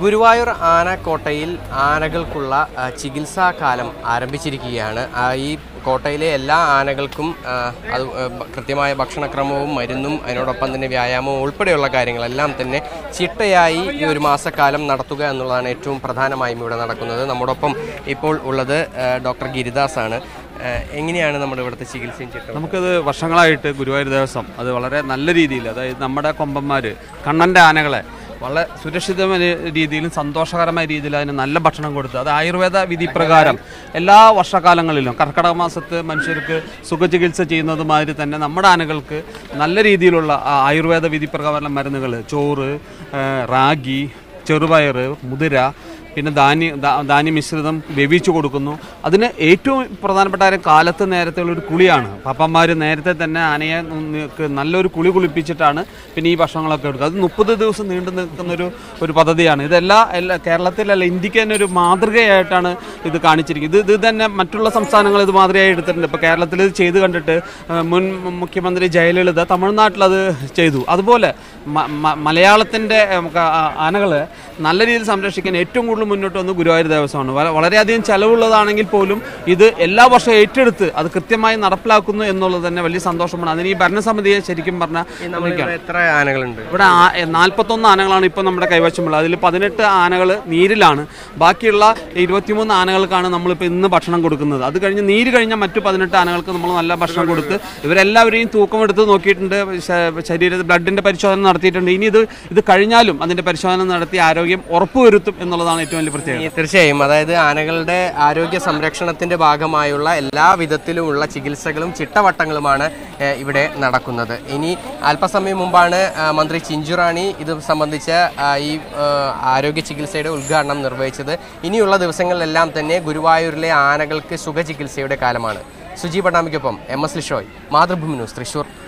ഗുരുവായൂർ ആനക്കോട്ടയിൽ ആനകൾക്കുള്ള ചികിത്സാകാലം ആരംഭിച്ചിരിക്കുകയാണ്. ഈ കോട്ടയിലെ എല്ലാ ആനകൾക്കും അത് കൃത്യമായ ഭക്ഷണക്രമവും മരുന്നും അതിനോടൊപ്പം തന്നെ വ്യായാമവും ഉൾപ്പെടെയുള്ള കാര്യങ്ങളെല്ലാം തന്നെ ചിട്ടയായി ഈ ഒരു മാസക്കാലം നടത്തുക എന്നുള്ളതാണ് ഏറ്റവും പ്രധാനമായും ഇവിടെ നടക്കുന്നത്. നമ്മോടൊപ്പം ഇപ്പോൾ ഉള്ളത് ഡോക്ടർ ഗിരിദാസ് ആണ്. എങ്ങനെയാണ് നമ്മുടെ ഇവിടുത്തെ ചികിത്സയും ചിട്ട? നമുക്കത് വർഷങ്ങളായിട്ട് ഗുരുവായൂർ ദേവസ്വം അത് വളരെ നല്ല രീതിയിൽ, അതായത് നമ്മുടെ കൊമ്പന്മാർ കണ്ണൻ്റെ ആനകളെ വളരെ സുരക്ഷിതമായ രീതിയിലും സന്തോഷകരമായ രീതിയിൽ അതിന് നല്ല ഭക്ഷണം കൊടുത്ത് അത് ആയുർവേദ വിധി പ്രകാരം എല്ലാ വർഷകാലങ്ങളിലും കർക്കിടക മാസത്ത് മനുഷ്യർക്ക് സുഖചികിത്സ ചെയ്യുന്നതുമാതിരി തന്നെ നമ്മുടെ ആനകൾക്ക് നല്ല രീതിയിലുള്ള ആയുർവേദ വിധി പ്രകാരമുള്ള മരുന്നുകൾ, ചോറ്, റാഗി, ചെറുപയർ, മുതിര, പിന്നെ ധാന്യമിശ്രിതം വേവിച്ചു കൊടുക്കുന്നു. അതിന് ഏറ്റവും പ്രധാനപ്പെട്ട കാര്യം കാലത്ത് നേരത്തെയുള്ളൊരു കുളിയാണ്. പപ്പന്മാർ നേരത്തെ തന്നെ ആനയെ നല്ലൊരു കുളി കുളിപ്പിച്ചിട്ടാണ് പിന്നെ ഈ ഭക്ഷണങ്ങളൊക്കെ കൊടുക്കുക. അത് 30 ദിവസം നീണ്ടു നിൽക്കുന്നൊരു പദ്ധതിയാണ്. ഇതെല്ലാ കേരളത്തിലല്ല, ഇന്ത്യക്ക് തന്നെ ഒരു മാതൃകയായിട്ടാണ് ഇത് കാണിച്ചിരിക്കുന്നത്. ഇത് തന്നെ മറ്റുള്ള സംസ്ഥാനങ്ങൾ ഇത് മാതൃകയായി എടുത്തിട്ടുണ്ട്. ഇപ്പോൾ കേരളത്തിൽ ഇത് ചെയ്ത് കണ്ടിട്ട് മുൻ മുഖ്യമന്ത്രി ജയലളിത തമിഴ്നാട്ടിലത് ചെയ്തു. അതുപോലെ മലയാളത്തിൻ്റെ ആനകൾ നല്ല രീതിയിൽ സംരക്ഷിക്കാൻ ഏറ്റവും കൂടുതൽ മുന്നോട്ട് വന്ന് ഗുരുവായൂർ ദേവസ്വമാണ്. വളരെയധികം ചെലവുള്ളതാണെങ്കിൽ പോലും ഇത് എല്ലാ വർഷവും ഏറ്റെടുത്ത് അത് കൃത്യമായി നടപ്പിലാക്കുന്നു എന്നുള്ളത് തന്നെ വലിയ സന്തോഷമാണ്. അതിന് ഈ ഭരണസമിതിയെ ശരിക്കും പറഞ്ഞാൽ ഇവിടെ 41 ആനകളാണ് ഇപ്പോൾ നമ്മുടെ കൈവശമുള്ളത്. അതിൽ 18 ആനകൾ നീരിലാണ്, ബാക്കിയുള്ള 23 ആനകൾക്കാണ് നമ്മളിപ്പോൾ ഇന്ന് ഭക്ഷണം കൊടുക്കുന്നത്. അത് കഴിഞ്ഞ് നീര് കഴിഞ്ഞ മറ്റു 18 ആനകൾക്ക് നമ്മൾ നല്ല ഭക്ഷണം കൊടുത്ത് ഇവരെല്ലാവരെയും തൂക്കമെടുത്ത് നോക്കിയിട്ടുണ്ട്, ശരീരത്തിൽ ബ്ലഡിൻ്റെ പരിശോധന നടത്തിയിട്ടുണ്ട്. ഇനി ഇത് കഴിഞ്ഞാലും അതിൻ്റെ പരിശോധന നടത്തി ആരോഗ്യം ഉറപ്പുവരുത്തും എന്നുള്ളതാണ് ഏറ്റവും വലിയ പ്രത്യേകത. തീർച്ചയായും, അതായത് ആനകളുടെ ആരോഗ്യ സംരക്ഷണത്തിന്റെ ഭാഗമായുള്ള എല്ലാ വിധത്തിലുമുള്ള ചികിത്സകളും ചിട്ടവട്ടങ്ങളുമാണ് ഇവിടെ നടക്കുന്നത്. ഇനി അല്പസമയം മുമ്പാണ് മന്ത്രി ചിഞ്ചു റാണി ഇത് സംബന്ധിച്ച ഈ ആരോഗ്യ ചികിത്സയുടെ ഉദ്ഘാടനം നിർവഹിച്ചത്. ഇനിയുള്ള ദിവസങ്ങളിലെല്ലാം തന്നെ ഗുരുവായൂരിലെ ആനകൾക്ക് സുഖചികിത്സയുടെ കാലമാണ്. സുജി പട്ടാമിക്കൊപ്പം M S Lishoy, Mathrubhumi news, Thrissur.